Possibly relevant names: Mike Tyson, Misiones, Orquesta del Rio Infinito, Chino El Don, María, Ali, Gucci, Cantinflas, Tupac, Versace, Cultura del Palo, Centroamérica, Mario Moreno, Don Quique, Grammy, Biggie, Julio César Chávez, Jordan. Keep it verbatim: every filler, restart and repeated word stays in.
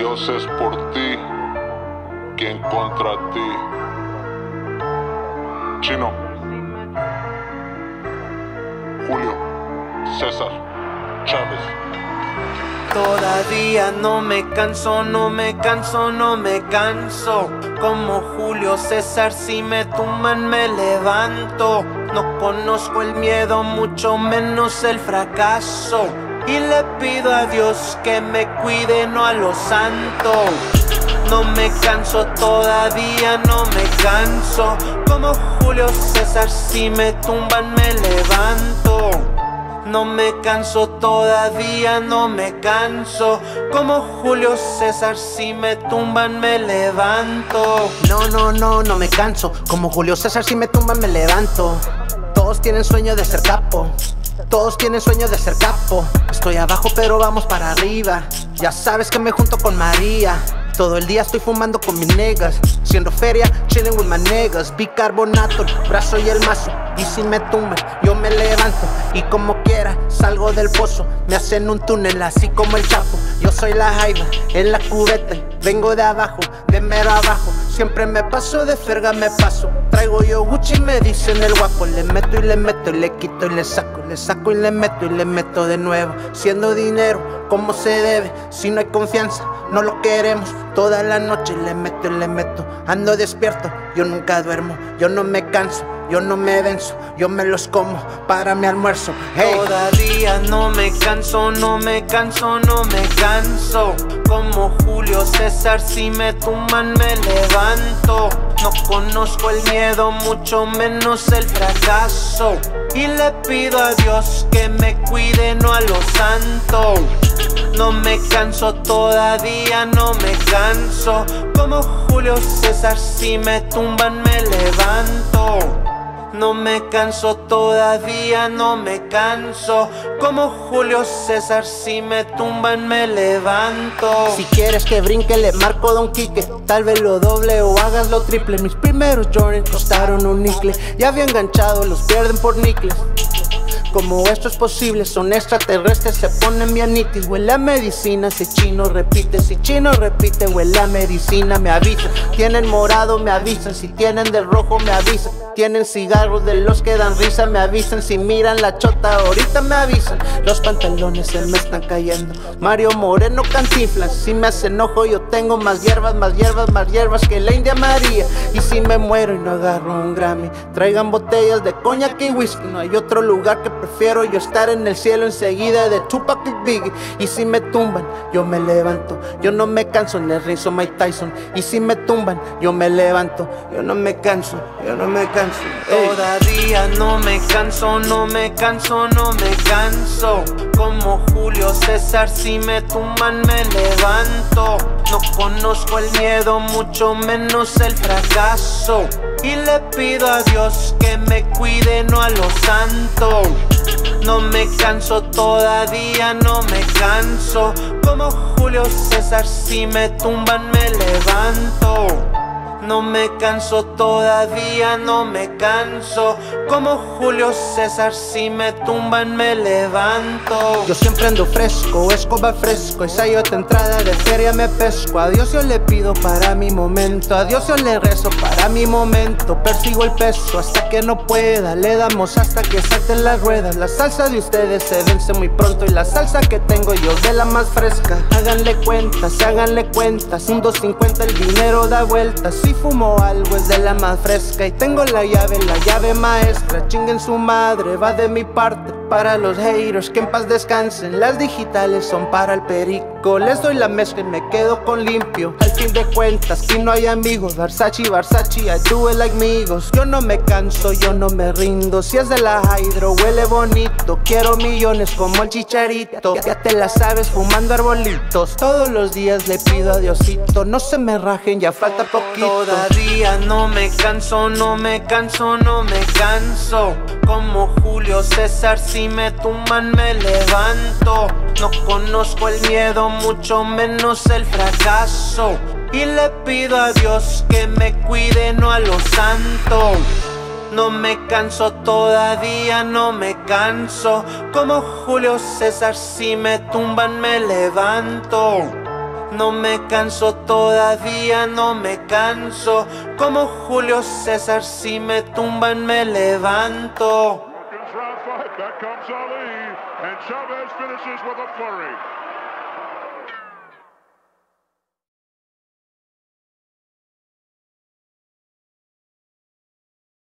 Dios es por ti, quien contra ti. Chino, Julio César Chávez. Todavía no me canso, no me canso, no me canso. Como Julio César, si me tumban me levanto. No conozco el miedo, mucho menos el fracaso. Y le pido a Dios que me cuide, no a los santos. No me canso, todavía no me canso. Como Julio César, si me tumban me levanto. No me canso, todavía no me canso. Como Julio César, si me tumban me levanto. No, no, no, no me canso. Como Julio César, si me tumban me levanto. Todos tienen sueño de ser capo. Todos tienen sueño de ser capo. Estoy abajo pero vamos para arriba. Ya sabes que me junto con María. Todo el día estoy fumando con mis negas. Siendo feria, chilling with my negas. Bicarbonato, el brazo y el mazo. Y si me tumban, yo me levanto. Y como quiera, salgo del pozo. Me hacen un túnel, así como el Chapo. Yo soy la jaiba, en la cubeta. Vengo de abajo, de mero abajo. Siempre me paso, de ferga me paso. Traigo yo Gucci y me dicen el guapo. Le meto y le meto, y le quito y le saco. Le saco y le meto y le meto de nuevo. Siendo dinero, como se debe. Si no hay confianza, no lo queremos. Toda la noche le meto y le meto. Ando despierto, yo nunca duermo. Yo no me canso, yo no me venzo. Yo me los como para mi almuerzo, hey. Todavía no me canso, no me canso, no me canso. Como Julio César, si me tumban me levanto. No conozco el miedo, mucho menos el fracaso. Y le pido a Dios que me cuide, no a los santos. No me canso, todavía no me canso. Como Julio César, si me tumban me levanto. No me canso, todavía no me canso. Como Julio César, si me tumban me levanto. Si quieres que brinque le marco a Don Quique. Tal vez lo doble o hagas lo triple. Mis primeros Jordan costaron un nicle. Ya había enganchado, los pierden por nicles. Como esto es posible, son extraterrestres, se ponen bien nítidos. Huele la medicina, si chino repite, si chino repite, huele la medicina, me avisan. Tienen morado, me avisan, si tienen de rojo, me avisan. Tienen cigarros de los que dan risa, me avisan. Si miran la chota, ahorita me avisan. Los pantalones se me están cayendo. Mario Moreno, Cantinflas, si me hacen enojo, yo tengo más hierbas, más hierbas, más hierbas que la India María. Y si me muero y no agarro un Grammy, traigan botellas de coñac y whisky. No hay otro lugar que prefiero yo estar en el cielo enseguida de Tupac y Biggie. Y si me tumban, yo me levanto. Yo no me canso, en el ring soy Mike Tyson. Y si me tumban, yo me levanto. Yo no me canso, yo no me canso, ey. Todavía no me canso, no me canso, no me canso. Como Julio César, si me tumban me levanto. No conozco el miedo, mucho menos el fracaso. Y le pido a Dios que me cuide, no a los santos. No me canso, todavía no me canso. Como Julio César, si me tumban me levanto. No me canso, todavía no me canso. Como Julio César, si me tumban me levanto. Yo siempre ando fresco, escoba fresco. Esa y otra entrada de feria me pesco. A Dios yo le pido para mi momento. A Dios yo le rezo para mi momento. Persigo el peso hasta que no pueda. Le damos hasta que salten las ruedas. La salsa de ustedes se vence muy pronto. Y la salsa que tengo yo de la más fresca. Háganle cuentas, háganle cuentas. Un dos cincuenta el dinero da vueltas. Si fumo algo es de la más fresca. Y tengo la llave, la llave maestra. Chinguen su madre, va de mi parte. Para los haters, que en paz descansen. Las digitales son para el perico. Les doy la mezcla y me quedo con limpio. Al fin de cuentas, si no hay amigos, Versace, Versace, I do it like amigos. Yo no me canso, yo no me rindo. Si es de la hydro, huele bonito. Quiero millones como el Chicharito. Ya te la sabes, fumando arbolitos. Todos los días le pido a Diosito, no se me rajen, ya falta poquito. Todavía no me canso, no me canso, no me canso. Como Julio César, si Si me tumban me levanto. No conozco el miedo, mucho menos el fracaso. Y le pido a Dios que me cuide, no a los santos. No me canso, todavía no me canso. Como Julio César, si me tumban me levanto. No me canso, todavía no me canso. Como Julio César, si me tumban me levanto. Watkins round five, back comes Ali, and Chavez finishes with a flurry.